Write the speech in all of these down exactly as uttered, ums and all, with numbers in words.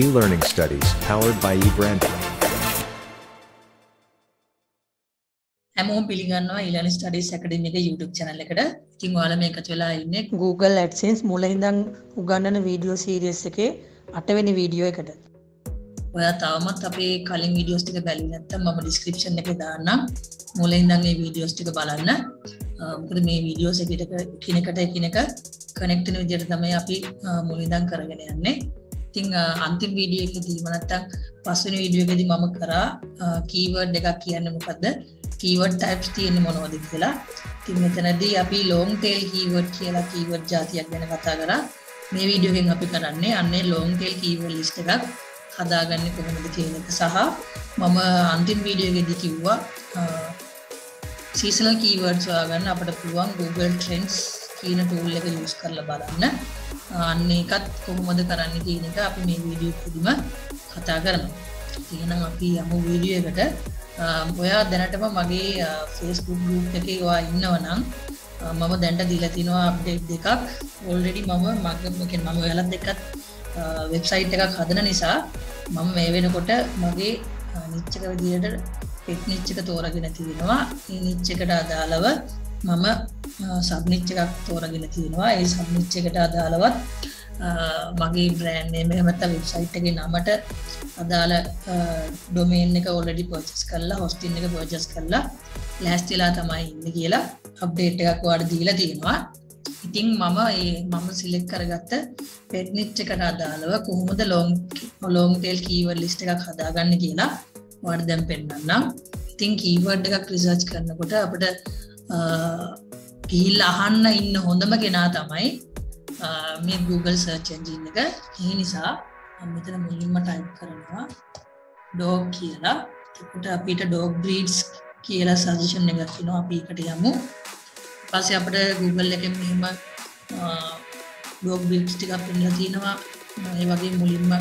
e-learning studies powered by e-branding. I'm going e-learning studies academic YouTube channel Google AdSense Uganda video series video ඔයා තවමත් අපේ කලින් videos ටික බලන්නේ නැත්නම් මම description එකේ දාන්නම් මුලින් ඉඳන් මේ වීඩියෝස් ටික බලන්න. මොකද මේ වීඩියෝස් එකට කිනකට කිනක connect වෙන විදිහට තමයි අපි මුලින් ඉඳන් කරගෙන යන්නේ. ඉතින් අන්තිම වීඩියෝ එකේදී මම නැත්තම් පස්වෙනි වීඩියෝ එකේදී මම කරා keyword එකක් කියන්නේ මොකද්ද? keyword types තියෙන්නේ මොනවද කියලා. ඉතින් මෙතනදී අපි long tail keyword කියලා keyword જાතියක් ගැන කතා කරා. මේ වීඩියෝ එකෙන් අපි කරන්නේ අන්නේ long tail keyword list එකක් හදාගන්නේ කොහොමද කියන එක සහ මම අන්තිම වීඩියෝ එකේදී කිව්වා seasonal keywords හොයාගන්න අපිට පුළුවන් Google Trends කියන tool එක use කරලා බලන්න. අන්න ඒකත් කොහොමද කරන්නේ කියන එක අපි මේ වීඩියෝ එකෙදිම කතා කරමු. එහෙනම් අපි යමු වීඩියෝ එකට. ඔයා දැනටම මගේ Facebook group එකේ ඔයා ඉන්නවනම් මම දැන්ට දීලා තිනවා update දෙකක්. already මම මගේ මම ඔයාලත් දෙකත් website එකක් හදන නිසා මම මේ වෙනකොට මගේ niche එක විදිහට pet niche එක තෝරාගෙන තිනවා. මේ niche එකට අදාළව මම sub niche එකක් තෝරාගෙන තිනවා. ඒ sub niche එකට අදාළවත් මගේ brand name එහෙම නැත්නම් website එකේ නමට අදාළ domain එක already purchase කරලා hosting එක purchase කරලා last වෙලා තමයි ඉන්නේ කියලා update එකක් ඔයාලට දීලා තිනවා. ඉතින් මම මේ මම select කරගත්ත pet niche එකට අදාළව කොහොමද long long tail keyword list එකක් හදාගන්න කියලා ඔයාලට දැන් පෙන්නන්නම්. ඉතින් keyword එකක් research කරනකොට අපිට ගිහිල්ලා අහන්න ඉන්න හොඳම කෙනා තමයි මේ Google search engine එක. ඒ නිසා මම මෙතන මුලින්ම type කරනවා dog කියලා. එතකොට අපිට dog breeds කියලා suggestion එකක් එනවා. අපි ඒකට යමු. පස්සේ අපිට Google එකෙන් මෙහෙම blog breeds ටිකක් පෙන්නලා තිනවා. ඒ වගේ මුලින්ම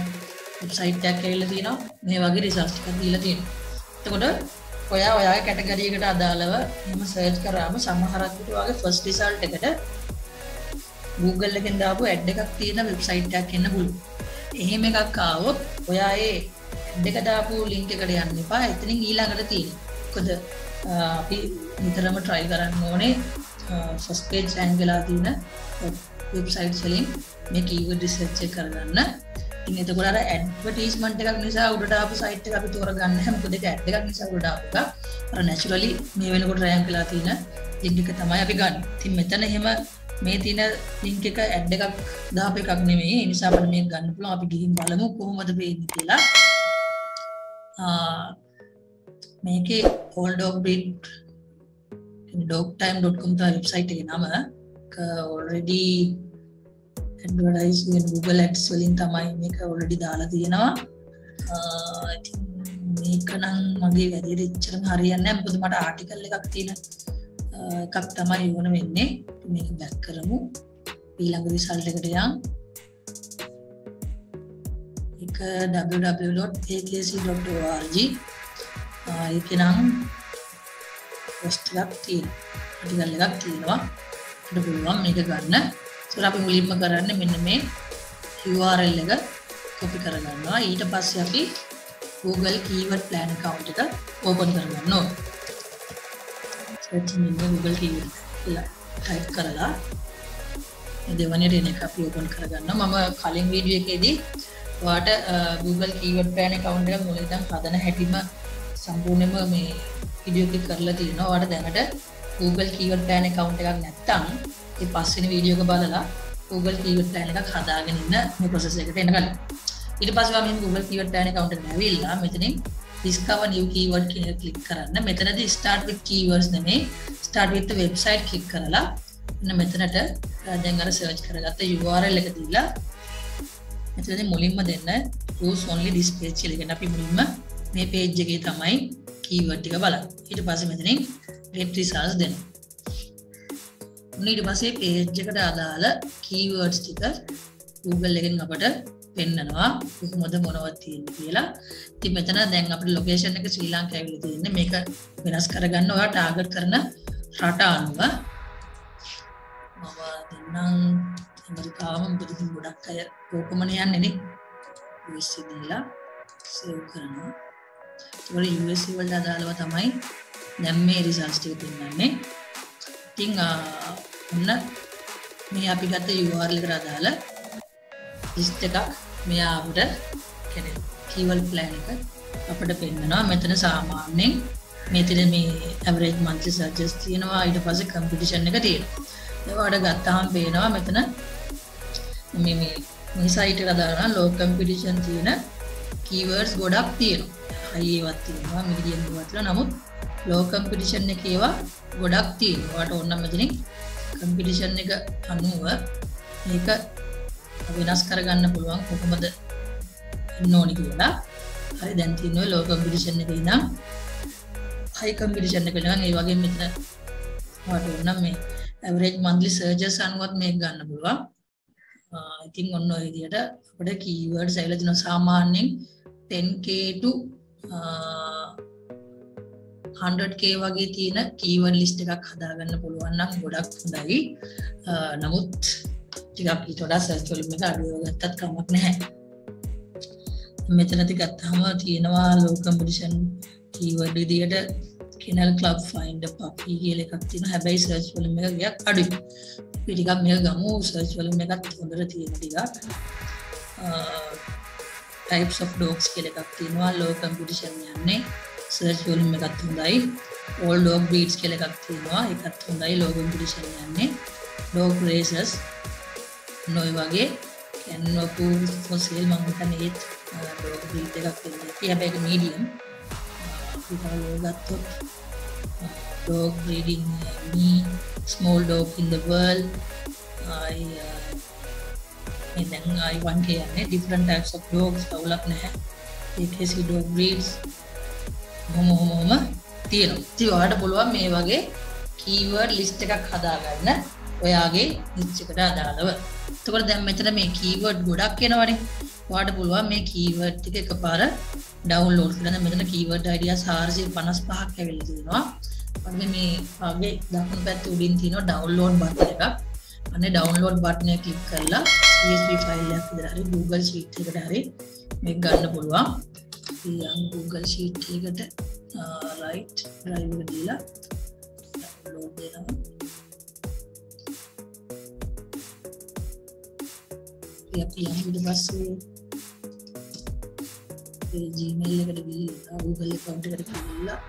වෙබ්සයිට් එකක් ඇවිල්ලා තිනවා. මේ වගේ රිසර්ච් එකක් දීලා තියෙනවා. එතකොට ඔයා ඔයාගේ කැටගරි එකට අදාළව මෙහෙම සර්ච් කරාම සමහරක් විට ඔයාගේ first result එකට Google එකෙන් දාපු ad එකක් තියෙන වෙබ්සයිට් එකක් එන්න පුළුවන්. එහෙම එකක් ආවොත් ඔයා ඒ ad එක දාපු link එකට යන්න එපා. එතනින් ඊළඟට තියෙන්නේ. මොකද අපි විතරම try කරන්න ඕනේ first page and වෙලා තියෙන websites වලින් මේ keyword research එක කරගන්න. ඉතින් එතකොට අර advertisement එකක් නිසා උඩට ආපු site එක අපි තෝරගන්න හැම මොකද ඒක ad එකක් නිසා උඩට ආපු එක. අර naturally මේ වෙනකොට rank වෙලා තියෙන link එක තමයි අපි ගන්න. ඉතින් මෙතන එහෙම මේ තියෙන link එක ad එකක් දාපු එකක් නෙමෙයි. ඒ නිසා අපිට මේක ගන්න පුළුවන්. අපි ගිහින් බලමු කොහොමද වෙන්නේ කියලා. මේකේ all dog breed dogtime dot com website එකේ නම already advertise වෙන Google Ads වලින් තමයි මේක already දාලා තියෙනවා. මේක නම් මගේ වැඩියට එච්චරම හරියන්නේ නැහැ. මොකද මට ආටිකල් එකක් තියෙන එකක් තමයි ඕන වෙන්නේ. මේක back කරමු. ඊළඟ result එකට යන්. එක w w w dot a k c dot org ඒක නම් post එකක් තියෙනවා. ටිකක් එකක් තියෙනවා. අපිට පුළුවන් මේක ගන්න. ඒක අපි මුලින්ම කරන්නේ මෙන්න මේ U R L එක copy කරගන්නවා. ඊට පස්සේ අපි Google Keyword Planner account එක open කරගන්න ඕනේ. search menu Google Keyword කියලා type කරලා මේ දෙවනේ රේන එක අපි open කරගන්නවා. මම කලින් වීඩියෝ එකේදී ඔයාලට Google Keyword Planner account එක මුලින් ඉඳන් හදන හැටිම සම්පූර්ණයෙන්ම මේ වීඩියෝ එකක් කරලා තිනවා. ඔයාලට දැනට Google Keyword Planner account එකක් නැත්නම් ඒ පස්වෙනි වීඩියෝ එක බලලා Google Keyword Planner එකක් හදාගෙන ඉන්න මේ process එකට එන්න ගන්න. ඊට පස්සේ මම Google Keyword Planner account එකට ඇවිල්ලා මෙතනින් discover new keyword කියන එක click කරන්න. මෙතනදී start with keywords නෙමෙයි start with the website click කරලා මෙන්න මෙතනට දැන් අර search කරගත්ත U R L එක දීලා මෙතනදී මුලින්ම දෙන්න use only this page කියලා. කියන්නේ අපි මුලින්ම මේ page එකේ තමයි keyword ටික බලන්න. ඊට පස්සේ මෙතනින් get results දෙන්න. ඊට පස්සේ page එකට අදාළ keywords ටික Google එකෙන් අපට පෙන්නනවා කොහොමද මොනවද තියෙන්නේ කියලා. ඉතින් මෙතන දැන් අපේ location එක ශ්‍රී ලංකාවේ තියෙන්නේ. මේක වෙනස් කරගන්න ඔයා ටාගට් කරන රට අනුව මම දෙන්නම්. ඇමරිකාවම ගොඩක් අය ඕකම යන්නේ නේ. විශ්ිදලා සේව් කරනවා. ඒවල U S වලට අදාළව තමයි දැන් මේ රිසල්ට්ස් ටික පෙන්නන්නේ. ඉතින් ඔන්න මේ අපි ගත්ත U R L එකට අදාළ ලිස්ට් එකක් මෙයා අපිට කියන්නේ keyword plan එක අපිට පෙන්නනවා. මෙතන සාමාන්‍යයෙන් මෙතන මේ average monthly searches තියෙනවා. ඊට පස්සේ competition එක තියෙනවා. ඒවට ගත්තාම පේනවා මෙතන මේ මේ මේ සයිට් එක දානවා low competition තියෙන keywords ගොඩක් තියෙනවා. high ඒවත් තියෙනවා, medium ඒවත් තියෙනවා. නමුත් low competition එකේ ඒවා ගොඩක් තියෙනවා. ඒකට ඕනනම් මෙතනින් competition එක අනුව මේක වෙනස් කරගන්න පුළුවන් කොහොමද ඉන්න ඕනි කියලා. හරි දැන් තියෙනවා low competition එකේ ඉඳන් high competition එකට නම් ඒ වගේ මෙතන ඔයාලට ඕනනම් මේ average monthly searches අනුවත් මේක ගන්න පුළුවන්. I think on no idea, but a keyword silage no samaning ten K to uh, one hundred K Vagatina keyword list of Kadagan Pulwana, Budak Dari Namut Tikapitoda search will make a do that come up. Metanatikatama, Tinawa, low competition keyword with the other kennel club find a puppy, like a thin habay search will make a adu. පිටිකක් මේක ගමු search වලින් එකත් හොඳට තියෙන ටිකක් types of dogs කියලා එකක් තියෙනවා low competition යන්නේ සර්ච් වලින් එකත් හොඳයි all dog breeds කියලා එකක් තියෙනවා ඒකත් හොඳයි low competition යන්නේ dog races නොයි වගේ කන්නකු for sale මම හිතන්නේ ඒත් dog breed එකක් තියෙනවා හැබැයි medium විතරක් dog breeding me small dog in the world I uh, and then I want to uh, different types of dogs develop na ekesi dog breeds homa homa homa tiyena ඉතින් ඔයාලට බලුවා මේ වගේ keyword list එකක් හදාගන්න ඔයාගේ niche එකට අදාළව. එතකොට දැන් මෙතන මේ keyword ගොඩක් එනවනේ. ඔයාලට බලුවා මේ keyword ටික එකපාර download කරන්න. මෙතන keyword ideas four fifty-five ක් ඇවිල්ලා තියෙනවා. අනේ මේ වගේ දකුණු පැත්තේ උඩින් තියෙනවා download button එකක්. අනේ download button එක click කරලා C S V file එකක් විතර හරි Google Sheet එකට හරි මේක ගන්න පුළුවන්. ඊළඟ Google Sheet එකට right drive එක දීලා download දෙනවා. අපි අපි ඊට පස්සේ ඒ Gmail එකට ගිහින් Google account එකට ගිහිල්ලා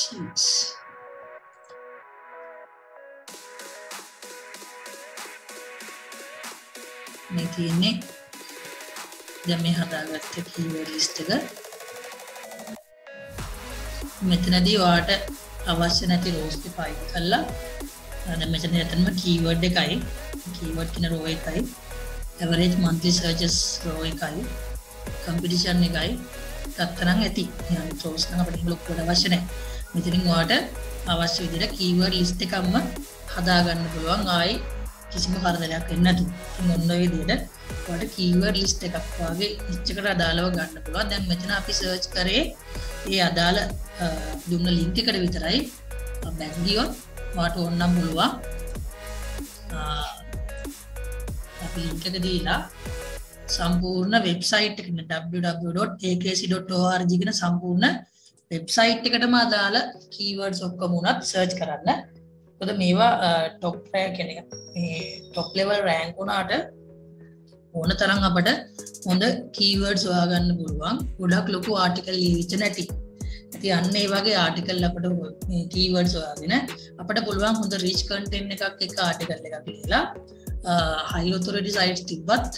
sheets. Make it the Mehadagat keyword list together. Metanadi order Avasanati roast the five color and the Metanathan keyword decay, keyword in a row kai, average monthly searches row kai, competition negai, Tatanangati, and toast number look for Avasane. මෙතනින් ඔයාලට අවශ්‍ය විදිහට keyword list එකක්ම හදා ගන්න පුළුවන් ආයි කිසිම කරදරයක් වෙන්නේ නැතු. ඉතින් ඔන්න ඔය විදිහට ඔයාලට keyword list එකක් වාගේ niche එකට අදාළව ගන්න පුළුවන්. දැන් මෙතන අපි search කරේ ඒ අදාළ දුන්න link එකට විතරයි. බැක් ගියොත් ඔයාලට ඕනනම් බලුවා අපි link එක දීලා සම්පූර්ණ website එක w w w dot a k c dot org කියන සම්පූර්ණ website එකටම අදාළ keywords ඔක්කොම උනත් search කරන්න. මොකද මේවා top rank කියන්නේ මේ top level rank උනාට ඕන තරම් අපිට හොඳ keywords හොයාගන්න පුළුවන්. ගොඩක් ලොකු article ලියවිච්ච නැති. ඉතින් අන්න ඒ වගේ article අපිට මේ keywords හොයාගෙන අපිට පුළුවන් හොඳ rich content එකක් එක article එකක් ලියලා high authority sites තිබ්බත්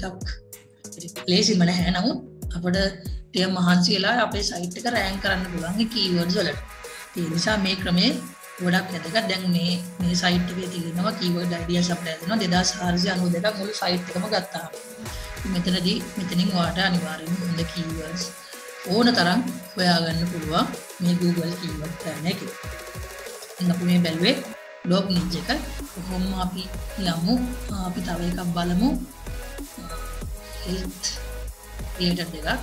ටිකක් ලේසිම නැහැ. නමුත් අපිට තිය මහන්සියලා අපේ සයිට් එක රෑන්ක් කරන්න පුළුවන් කීවර්ඩ්ස් වලට. ඒ නිසා මේ ක්‍රමයේ ගොඩක් වැදගත්. දැන් මේ මේ සයිට් එකේ තියෙනවා keyword ideas අපිට හදනවා two thousand four ninety-two මුළු සයිට් එකම ගත්තාම. මෙතනදී මෙතනින් ඔයාලට අනිවාර්යයෙන්ම හොඳ keywords ඕන තරම් හොයාගන්න පුළුවන් මේ Google Keyword Planner එකේ. ඉතින් අපි මේ බැලුවේ blog niche එක. කොහොම අපි යමු අපි තව එකක් බලමු. health related එකක්.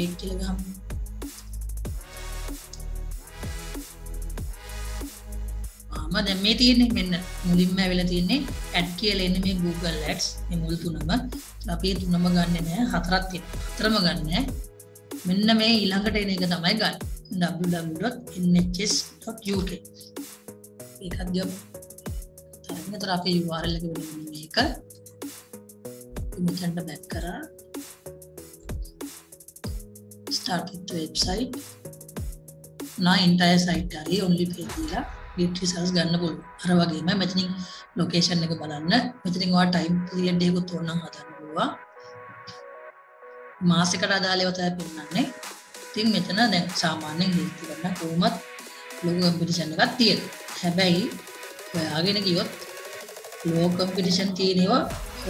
पेड की लगा हमने। මම දැන් මේ තියෙන්නේ මෙන්න මුලින්ම ඇවිල්ලා තියෙන්නේ ඇඩ් කියලා එන්නේ මේ Google Ads මේ මුල් තුනම අපි තුනම ගන්නෙ නෑ හතරක් තියෙනවා හතරම ගන්නෑ මෙන්න මේ ඊළඟට එන එක තමයි ගන්න w w w dot n h s dot u k ඒකත් ගියොත් තරන්නතර අපි url එක වෙන්නේ මේක මෙතනට බැක් කරා start with website now entire site හරි only page කියලා get results ගන්න පුළුවන්. අර වගේම මෙතනින් location එක බලන්න. මෙතනින් ඔයා time period එකකුත් ඕනනම් හදන්න පුළුවන්. මාසයකට අදාළ ඒවා තමයි පෙන්නන්නේ. ඉතින් මෙතන දැන් සාමාන්‍යයෙන් ලිස්ට් කරන කොහොමත් ලොකු competition එකක් තියෙනවා. හැබැයි ඔයාගෙන ගියොත් low competition තියෙන ඒවා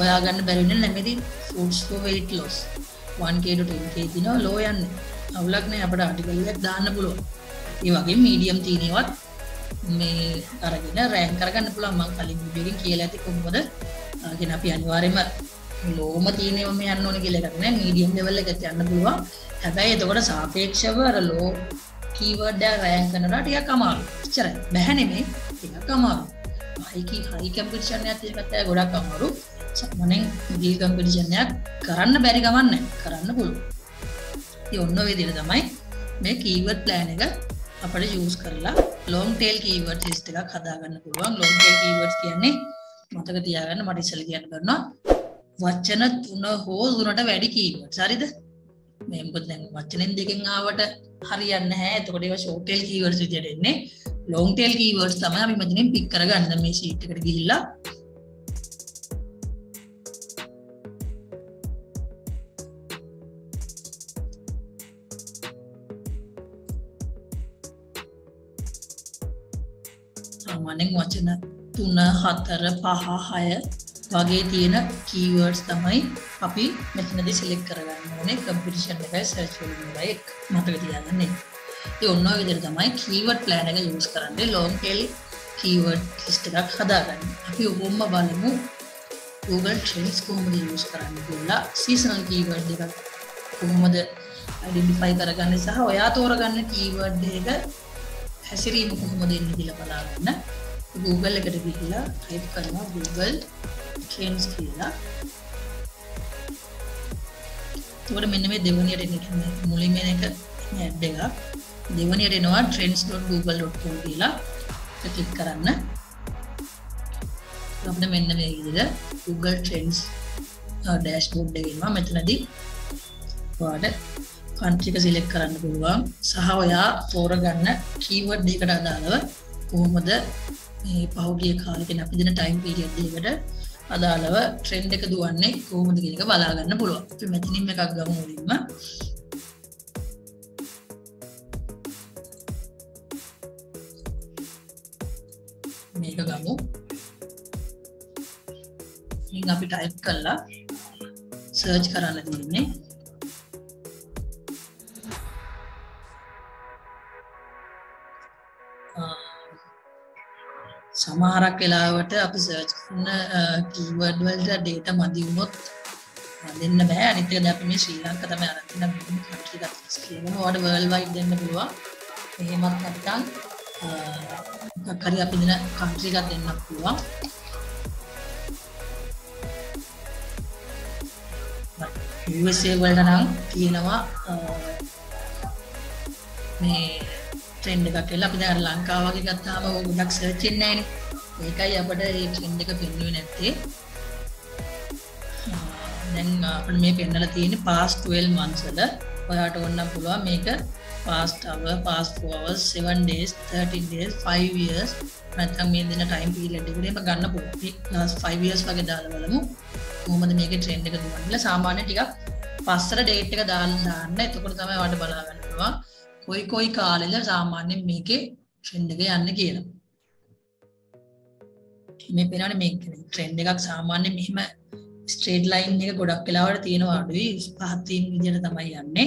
ඔයා ගන්න බැරි වෙන නම් මේදී foods for weight loss one K to ten K දිනවා low යන්නේ. අවුලක් නෑ අපිට article එකක් දාන්න පුළුවන්. ඒ වගේම medium තියෙන ඒවාත් මේ අරගෙන රෑන්ක් කරගන්න පුළුවන් මම කලින් වීඩියෝ එකේ කියලා ඇති කොහොමද කියන අපි අනිවාර්යයෙන්ම ලෝම තියෙනවා මේ යන්න ඕනේ කියලා එකක් නෑ මීඩියම් ලෙවල් එකට යන්න පුළුවන් හැබැයි එතකොට සාපේක්ෂව අර ලෝ කීවර්ඩ් එක රෑන්ක් කරනවා ටිකක් අමාරුයි ඉච්චරයි බෑ නෙමෙයි ටිකක් අමාරුයි හයි කී හයි කම්පිටිෂන් එකත් ඒකත් ගොඩක් අමාරු සම්මනේ දී කම්පිටිෂන් එකක් කරන්න බැරි ගමන් නෑ කරන්න පුළුවන් ඉතින් ඔන්න ඔය විදිහට තමයි මේ කීවර්ඩ් ප්ලෑන් එක අපිට යූස් කරලා long tail keywords list එකක් හදා ගන්න පුළුවන් long tail keywords කියන්නේ මතක තියාගන්න මට ඉස්සෙල්ලා කියන්න කරනවා වචන තුන හෝ තුනට වැඩි keywords හරිද මේ මොකද දැන් වචනෙන් දෙකෙන් ආවට හරියන්නේ නැහැ එතකොට ඒවා short tail keywords විදියට එන්නේ long tail keywords තමයි අපි මෙතනින් pick කරගන්න මේ sheet එකට ගිහිල්ලා මනෙන් වචන three four five six වගේ තියෙන keywords තමයි අපි මෙතනදී select කරගන්න ඕනේ competition එකයි search වලින් like මතක තියාගන්න. ඉතින් ඔන්න ඔය විදිහට තමයි keyword plan එක use කරන්නේ long tail keyword list එකක් හදාගන්න. අපි ඔබම බලමු Google Trends කොහොමද use කරන්නේ කියලා seasonal keyword එකක් කොහොමද identify කරගන්නේ සහ ඔයා තෝරගන්න keyword එක හැසිරීම කොහොමද එන්නේ කියලා බලන්න Google එකට ගිහිල්ලා type කරනවා Google Trends කියලා. ඒකට මෙන්න මේ දෙවෙනියට එන මුලින්ම එක ඇඩ් එකක්. දෙවෙනියට එනවා trends dot google dot com කියලා. ඒක click කරන්න. අපිට මෙන්න මේ විදිහට Google Trends dashboard එක එනවා. මෙතනදී ඔයාලට country එක select කරන්න පුළුවන් සහ ඔයා තෝරගන්න keyword එකකට අදාළව කොහොමද මේ පහුගිය කාලෙකින් අපි දෙන time period එකකට අදාළව trend එක දුවන්නේ කොහොමද කියන එක බලා ගන්න පුළුවන්. අපි මෙතනින් එකක් ගමු මුලින්ම. මේක ගමු. ඉතින් අපි type කළා search කරන්න තියෙන්නේ සමහරක් වෙලාවට අපි සර්ච් කරන keyword වලට data මදි වුණොත් දෙන්න බෑ අනිත් එක දැන් අපි මේ ශ්‍රී ලංකාව තමයි අරන් තියෙන මේ country එකත් කියනවා ඔයාලට world wide දෙන්න පුළුවන් එහෙමත් නැත්නම් මොකක් හරි අපි දෙන country එකක් දෙන්න පුළුවන් U S A වලට නම් තියෙනවා මේ trend එකක් කියලා අපි දැන් ලංකාව වගේ ගත්තාම ඕක ගොඩක් search වෙන්නේ නැහැනේ. ඒකයි අපිට මේ trend එක පෙන්වුවේ නැත්තේ. දැන් අපිට මේ පෙන්නලා තියෙන්නේ past twelve months වල ඔයාට ඕන නම් පුළුවන් මේක past hour, past four hours, seven days, thirteen days, five years නැත්නම් මේ දින time period එකේ මේක ගන්න පුළුවන්. last five years වගේ දාලා බලමු. කොහොමද මේකේ trend එක දුවන්නේ කියලා සාමාන්‍ය ටිකක් පස්සට date එක දාන්න දාන්න. එතකොට තමයි ඔයාට බලා ගන්න පුළුවන්. कोई कोई काले ले सामान्य में के ट्रेंड के यान ने किया ना मैं पेराने में ट्रेंड का सामान्य में मैं स्ट्रेट लाइन ने का गोड़ा किलावर तीनों आड़वी बाहतीन विजय ने तमाही यान ने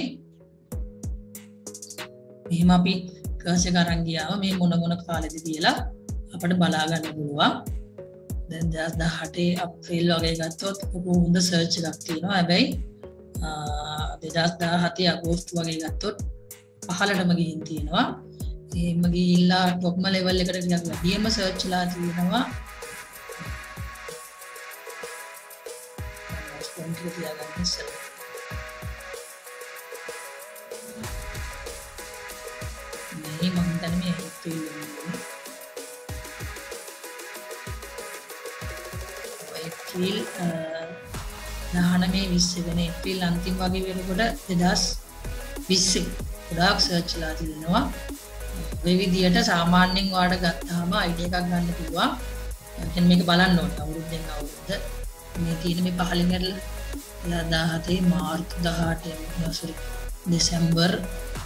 मैं मापी कैसे करांगिया मैं मोना मोना काले दे दिया ला अपने बालागा ने बोला दें जस्ट द हाटे अप फेल वगैरह तो उनको उन द सर्च लगती है ना अबे ಜಾಸ್ತಿ ಹತ್ತಿಯ ಗೋಸ್ಟ್ ವಗೆಗ ಅತ್ತು ಪಹಲಡ ಮಗಿ ಇಂತಿನವ ಈ ಮಗಿ ಇಲ್ಲ ಟಾಪ್ ಮ ಲೆವೆಲ್ ಕಡೆಗೆ ಜಾಗ ಡಿಎಂ ಸರ್ಚ್ ಲಾ ತಿನವ ಕಂಪ್ಲೀಟ್ ಯಾಗಂತ ಸರ್ ನೇ ಮಂದನೆ ಮೇ ಇತ್ತು ಇಲ್ಲಿ නානමේ විශ්වනේ ඒප්‍රිල් අන්තිම වගේ වෙනකොට දෙදාස් විස්ස ගොඩාක් සර්ච් ලා තිනවා මේ විදියට සාමාන්‍යයෙන් වාඩ ගත්තාම අයිඩියා එකක් ගන්න පුළුවන්. දැන් මේක බලන්න ඕනේ අවුරුද්දෙන් අවුරුද්ද මේ තියෙන මේ පහලින් ඇරලා දහහතේ මාර්තු දහඅටේ දෙසැම්බර්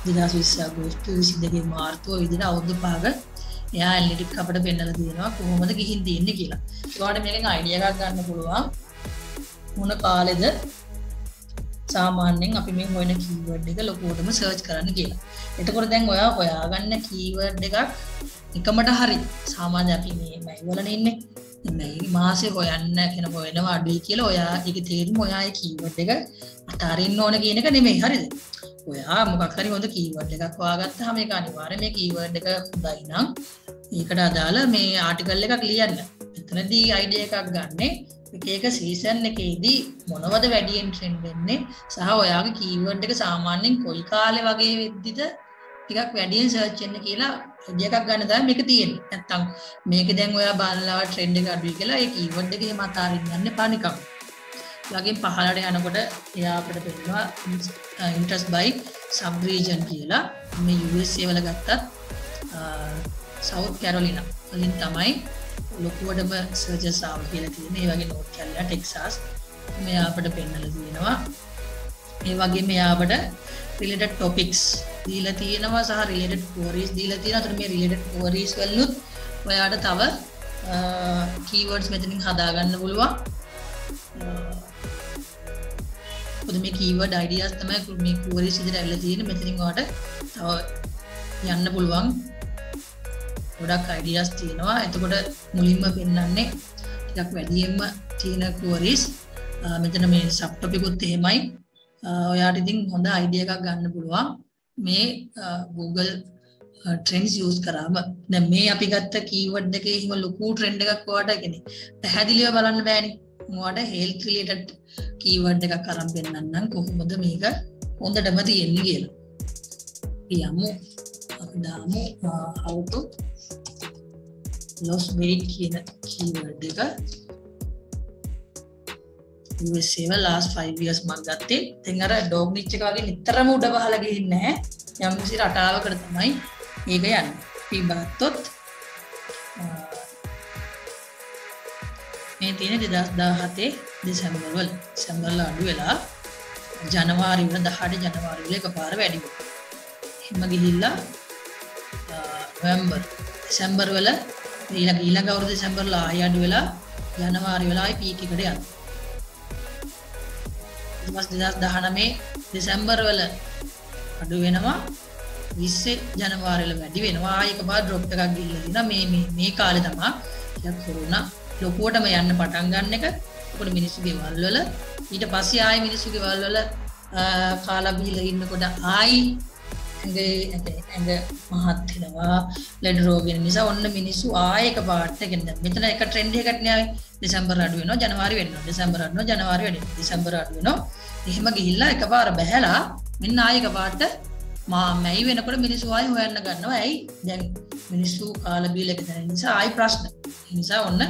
දෙදාස් විස්ස අගෝස්තු විසිදෙකේ මාර්තු විදිහට අවුරුදු පහක එයා ඇනලිටික් අපිට පෙන්නලා දෙනවා කොහොමද ගිහින් දෙන්නේ කියලා. ඒකට මේකෙන් අයිඩියා එකක් ගන්න පුළුවන් මොන කාලෙද සාමාන්‍යයෙන් අපි මේ හොයන කීවර්ඩ් එක ලොකෝටම සර්ච් කරන්න කියලා. එතකොට දැන් ඔයා හොයාගන්න කීවර්ඩ් එකක් එකමට හරි සාමාන්‍ය අපි මේ මයි වලනේ ඉන්නේ. මේ මාසේ හොයන්න කියන හොයනවා අඩුයි කියලා ඔයා ඒක තේරුම් ඔයා ඒ කීවර්ඩ් එක අතාරින්න ඕන කියන එක නෙමෙයි හරිද? ඔයා මොකක් හරි හොඳ කීවර්ඩ් එකක් හොයාගත්තාම ඒක අනිවාර්යයෙන් මේ කීවර්ඩ් එක හොඳයි නම් ඒකට අදාළ මේ ආටිකල් එකක් ලියන්න. එතනදී අයිඩියා එකක් ගන්නේ එකේක සීසන් එකේදී මොනවද වැඩියෙන් ට්‍රෙන්ඩ් වෙන්නේ සහ ඔයාගේ කීවර්ඩ් එක සාමාන්‍යයෙන් කොයි කාලේ වගේ වෙද්දිද ටිකක් වැඩියෙන් සර්ච් වෙන්න කියලා අයිඩියා එකක් ගන්න තමයි මේක තියෙන්නේ. නැත්තම් මේක දැන් ඔයා බලනවා ට්‍රෙන්ඩ් එක අඩුයි කියලා ඒ කීවර්ඩ් එක එහෙම අතාරින්න යන්න එපා නිකන්. ළඟින් පහළට යනකොට එයා අපිට දෙනවා ඉන්ට්‍රස්ට් බයි සබ් රීජන් කියලා. මේ යූ එස් ඒ වල ගත්තත් සවුත් කැරොලිනා වලින් තමයි ලොකුවටම සර්ජස් ආව කියලා තියෙනවා. ඒ වගේ නෝට් කරලා ටෙක්සාස් මෙයා අපිට පෙන්නලා තියෙනවා. ඒ වගේ මෙයා අපිට රිලේටඩ් ටොපික්ස් දීලා තියෙනවා සහ රිලේටඩ් ක්වරීස් දීලා තියෙනවා. අතන මේ රිලේටඩ් ක්වරීස් වලුත් ඔයාට තව කීවර්ඩ්ස් මෙතනින් හදාගන්න පුළුවන්. පොද මේ කීවර්ඩ් අයිඩියාස් තමයි මේ ක්වරීස් විදිහට ඇවිල්ලා තියෙන්නේ. මෙතනින් ඔයාට තව යන්න පුළුවන්. ගොඩක් අයිඩියාස් තියෙනවා. එතකොට මුලින්ම පෙන්නන්නේ ටිකක් වැඩියෙන්ම තියෙන ක්වරීස්. මෙතන මේ සබ් ටොපික් උත් එහෙමයි. ඔයාට ඉතින් හොඳ අයිඩියා එකක් ගන්න පුළුවන් මේ Google Trends use කරාම. දැන් මේ අපි ගත්ත keyword එකේ හිම ලොකු trend එකක් ඔයාට කියන්නේ පැහැදිලිව බලන්න බෑනේ. මොකට health related keyword එකක් අරන් පෙන්නන්නම් කොහොමද මේක හොඳටම තියෙන්නේ කියලා. කියමු අපි දාමු how to lost weight කියන keyword එක යූ එස් ඒ වල last five years මම ගත්තේ. දැන් අර dog niche එක වගේ නිතරම උඩ බහලා ගිහින් නැහැ. යම් කිසි රටාවකට තමයි මේක යන්නේ. අපි බලද්දොත් මේ තියෙන දෙදාස් දහහතේ දෙසැම්බර් වල දෙසැම්බර් වල අඩු වෙලා ජනවාරි වල දහඅට ජනවාරි වල එකපාර වැඩි වුණා. එහෙම ගිහිල්ලා නොවැම්බර් දෙසැම්බර් වල ඊළඟ ඊළඟ අවුරුදු දෙසැම්බර් වල ආය අඩු වෙලා ජනවාරි වල ආයි පීක් එකට යනවා. දෙදාස් දහනවයේ දෙසැම්බර් වල අඩු වෙනවා විස්සේ ජනවාරි වල වැඩි වෙනවා. ආයි එකපාර ඩ්‍රොප් එකක් ගිහිල්ලා දිනා මේ මේ මේ කාලේ තමයි ටිකක් කොරෝනා ලොකුවටම යන්න පටන් ගන්න එක. ඒකට මිනිස්සු ගෙවල් වල ඊට පස්සේ ආයි මිනිස්සු ගෙවල් වල කාලා බිහිලා ඉන්නකොට ආයි ඇඟ ඇඟ මහත් වෙනවා ලෙඩ රෝගින් නිසා ඔන්න මිනිස්සු ආයෙක පාට කියන්නේ මෙතන එක ට්‍රෙන්ඩ් එකකට න්යාවේ දෙසැම්බර් අඩු වෙනවා ජනවාරි වෙනවා දෙසැම්බර් අඩු වෙනවා ජනවාරි වෙනවා දෙසැම්බර් අඩු වෙනවා එහෙම ගිහිල්ලා එකපාර බැහැලා මෙන්න ආයෙක පාට මා මැයි වෙනකොට මිනිස්සු ආයෙ හොයන්න ගන්නවා. ඇයි දැන් මිනිස්සු කාල බීල එක දැන නිසා ආයෙ ප්‍රශ්න. ඒ නිසා ඔන්න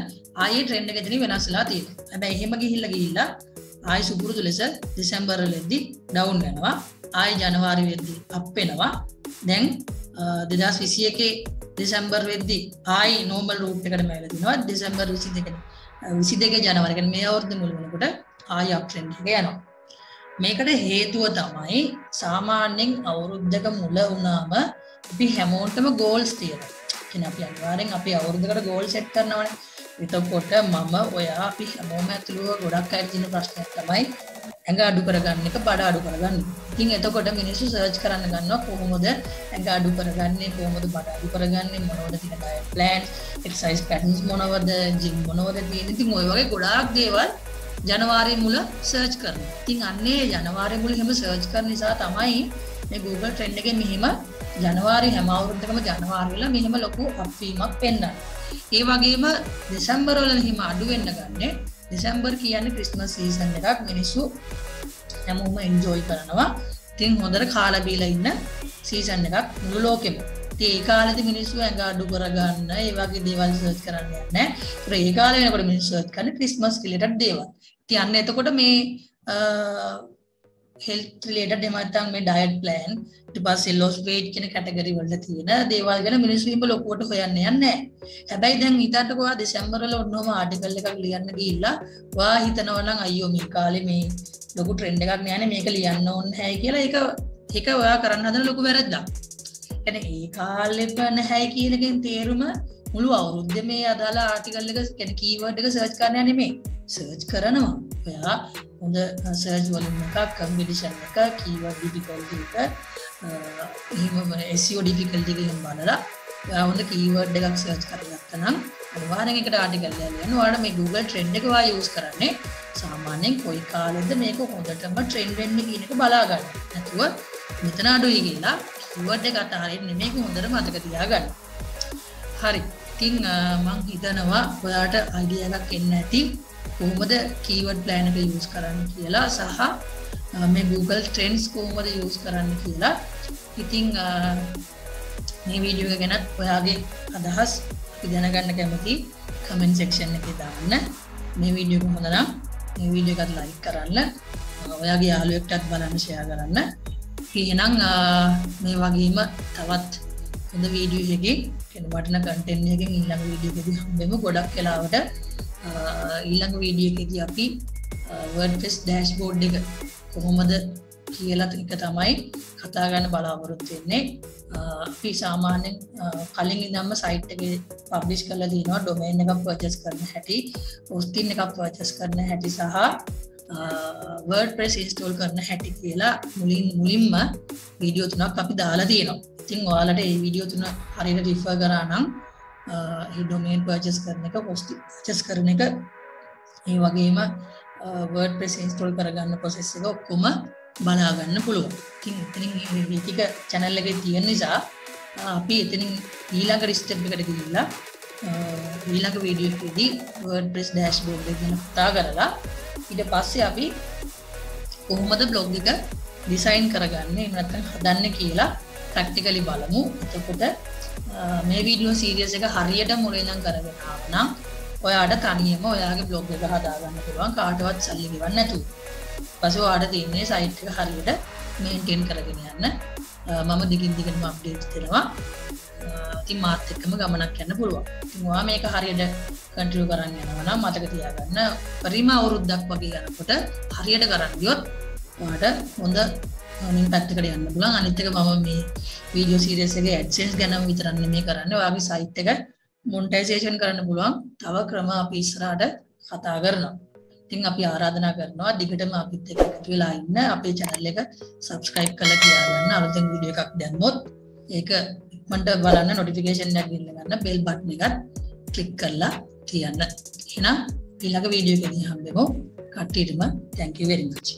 ආයෙ ට්‍රෙන්ඩ් එක දෙන වෙනස්ලා තියෙනවා. හැබැයි එහෙම ගිහිල්ලා ගිහිල්ලා ආයෙ සුපුරුදු ලෙස දෙසැම්බර් වලදී ඩවුන් වෙනවා. ආය ජනවාරි වෙද්දී අප් වෙනවා. දැන් දෙදාස් විසිඑකේ දෙසැම්බර් වෙද්දී ආයි normal route එකටම ඇවිල්ලා තිනවා. දෙසැම්බර් විසිදෙකේ විසිදෙකේ ජනවාරි කියන්නේ මේ අවුරුද්ද මුල් වෙනකොට ආයි up trend එක යනවා. මේකට හේතුව තමයි සාමාන්‍යයෙන් අවුරුද්දක මුල වුණාම අපි හැමෝටම goals තියෙනවා. කියන්නේ අපි අනිවාර්යෙන් අපි අවුරුද්දකට goal set කරනවානේ. එතකොට මම ඔයා අපි හැමෝම ඇතුළුව ගොඩක් අය තියෙන ප්‍රශ්නයක් තමයි ඇඟ අඩු කරගන්න එක බඩ අඩු කරගන්න. ඉතින් එතකොට මිනිස්සු සර්ච් කරන්න ගන්නවා කොහොමද ඇඟ අඩු කරගන්නේ කොහොමද බඩ අඩු කරගන්නේ මොනවද තියෙන ඩයට් ප්ලෑන්ස් එක්සර්සයිස් පැටර්න්ස් මොනවද ජිම් මොනවද තියෙන. ඉතින් ওই වගේ ගොඩාක් දේවල් ජනවාරි මුල සර්ච් කරනවා. ඉතින් අන්නේ ජනවාරි මුල හැම සර්ච් කරන නිසා තමයි මේ Google Trend එකේ මෙහිම ජනවාරි හැම අවුරුද්දකම ජනවාරි වල මෙහිම ලොකු අත්වීමක් පෙන්වනවා. ඒ වගේම දෙසැම්බර් වල මෙහිම අඩු වෙන්න ගන්නේ. දෙසැම්බර් කියන්නේ ක්‍රිස්මස් සීසන් එකක්. මිනිස්සු හැමෝම එන්ජොයි කරනවා. ඉතින් හොඳට කාලා බීලා ඉන්න සීසන් එකක් මුළු ලෝකෙම. ඒ කාලෙදි මිනිස්සු ඇඟ අඩු කරගන්න ඒ වගේ දේවල් සර්ච් කරන්න යන්නේ. ඒතර ඒ කාලේ වෙනකොට මිනිස්සු සර්ච් කරන්නේ ක්‍රිස්මස් රිලේටඩ් දේවල්. ඉතින් අන්න එතකොට මේ හෙල්ත් රිලේටඩ් එහෙම නැත්නම් මේ ඩයට් ප්ලෑන් ඊට පස්සේ ලොස් වේට් කියන කැටගරි වල තියෙන දේවල් ගැන මිනිස්සු ඉබ ලොකුවට හොයන්න යන්නේ නැහැ. හැබැයි දැන් හිතන්නකෝ ඔයා දෙසැම්බර් වල ඔන්නෝම ආටිකල් එකක් ලියන්න ගිහිල්ලා ඔයා හිතනවා නම් අයියෝ මේ කාලේ මේ ලොකු ට්‍රෙන්ඩ් එකක් නෑනේ මේක ලියන්න ඕනේ නැහැ කියලා ඒක ඒක ඔයා කරන්න හදන ලොකු වැරද්දක්. ඒ කාලෙම නැහැ කියන එකෙන් තේරුම මුළු අවුරුද්දේ මේ අදාළ ආටිකල් එක කියන්නේ කීවර්ඩ් එක සර්ච් කරන්න නෙමෙයි සර්ච් කරනවා. ඔයා හොඳ සර්ච් වොලියුම් එකක් කම්බිනේෂන් එක කීවර්ඩ් ඩිෆිකල්ටි එක එහෙමම S E O ඩිෆිකල්ටි එකෙන් බලලා ඔයා හොඳ කීවර්ඩ් එකක් සර්ච් කරගත්තා නම් අනිවාර්යෙන් ඒකට ආටිකල් යනවා. ඔයාලා මේ Google Trend එක වා යූස් කරන්නේ සාමාන්‍යයෙන් කොයි කාලෙද මේක හොඳටම ට්‍රෙන්ඩ් වෙන්නේ කියන එක බලා ගන්න. නැතුව මෙතන අඩුයි කියලා keyword එක අතහරින්න නෙමෙයි හොඳට මතක තියාගන්න. හරි. ඉතින් මම හිතනවා ඔයාලට idea එකක් එන්න ඇති කොහොමද keyword planner එක use කරන්න කියලා සහ මේ Google Trends කොහොමද use කරන්න කියලා. ඉතින් මේ වීඩියෝ එක ගැනත් ඔයාගේ අදහස් දැනගන්න කැමතියි comment section එකේ දාන්න. මේ වීඩියෝ එක හොඳ නම් මේ වීඩියෝ එකට like කරන්න. ඔයාගේ යාළුවෙක්ටත් බලන්න share කරන්න. එහෙනම් මේ වගේම තවත් හොඳ වීඩියෝ එකකින් කියන වටිනා කන්ටෙන්ට් එකකින් ඊළඟ වීඩියෝ එකදී හම්බෙමු. ගොඩක් වෙලාවට ඊළඟ වීඩියෝ එකදී අපි WordPress dashboard එක කොහොමද කියලා එක තමයි කතා ගන්න බලාපොරොත්තු වෙන්නේ. අපි සාමාන්‍යයෙන් කලින් ඉඳන්ම සයිට් එකේ පබ්ලිෂ් කරලා දිනවා ඩොමේන් එකක් purchase කරන හැටි, hosting එකක් purchase කරන හැටි සහ WordPress install කරන හැටි කියලා මුලින් මුලින්ම වීඩියෝ තුනක් අපි දාලා තියෙනවා. ඉතින් ඔයාලට මේ වීඩියෝ තුන හරියට refer කරා නම් මේ domain purchase කරන එක, host purchase කරන එක, ඒ වගේම WordPress install කරගන්න process එක ඔක්කොම බලා ගන්න පුළුවන්. ඉතින් එතනින් මේ වීටික channel එකේ තියෙන නිසා අපි එතනින් ඊළඟ step එකට ගිහිල්ලා ඊළඟ වීඩියෝ එකේදී WordPress dashboard එක ගැන කතා කරලා ඊට පස්සේ අපි කොහොමද blog එක design කරගන්නේ එහෙම නැත්නම් හදන්නේ කියලා practically බලමු. එතකොට මේ video series එක හරියට මුලින්ම කරගෙන ආවනම් ඔයාට තනියම ඔයාගේ blog එක හදාගන්න පුළුවන් කාටවත් සල්ලි ගෙවන්න නැතුව. ඊපස්සේ ඔයාට තියෙන්නේ site එක හරියට maintain කරගෙන යන්න. මම දිගින් දිගටම update දෙනවා. ඉතින් මාත් එක්කම ගමනක් යන්න පුළුවන්. ඉතින් ඔයා මේක හරියට කන්ටිනියු කරන් යනවා නම් මතක තියාගන්න පරිම අවුරුද්දක් වගේ යනකොට හරියට කරන් ගියොත් ඔයාට හොඳ මින් පැත්තකට යන්න පුළුවන්. අනිත් එක මම මේ වීඩියෝ සීරීස් එකේ AdSense ගැනම විතරක් නෙමෙයි කරන්නේ. ඔයාගේ සයිට් එක මොනිටයිසේෂන් කරන්න පුළුවන් තව ක්‍රම අපි ඉස්සරහට කතා කරනවා. ඉතින් අපි ආරාධනා කරනවා දිගටම අපිත් එක්ක එකතු වෙලා ඉන්න. අපේ channel එක subscribe කරලා තියාගන්න. අලුතෙන් වීඩියෝ එකක් දැම්මොත් ඒක මන්ට බලන්න notification එකක් දෙන්න ගන්න bell button එකත් click කරලා තියන්න. එහෙනම් ඊළඟ වීඩියෝ එකකින් හම්බෙමු. කට්ටියටම thank you very much.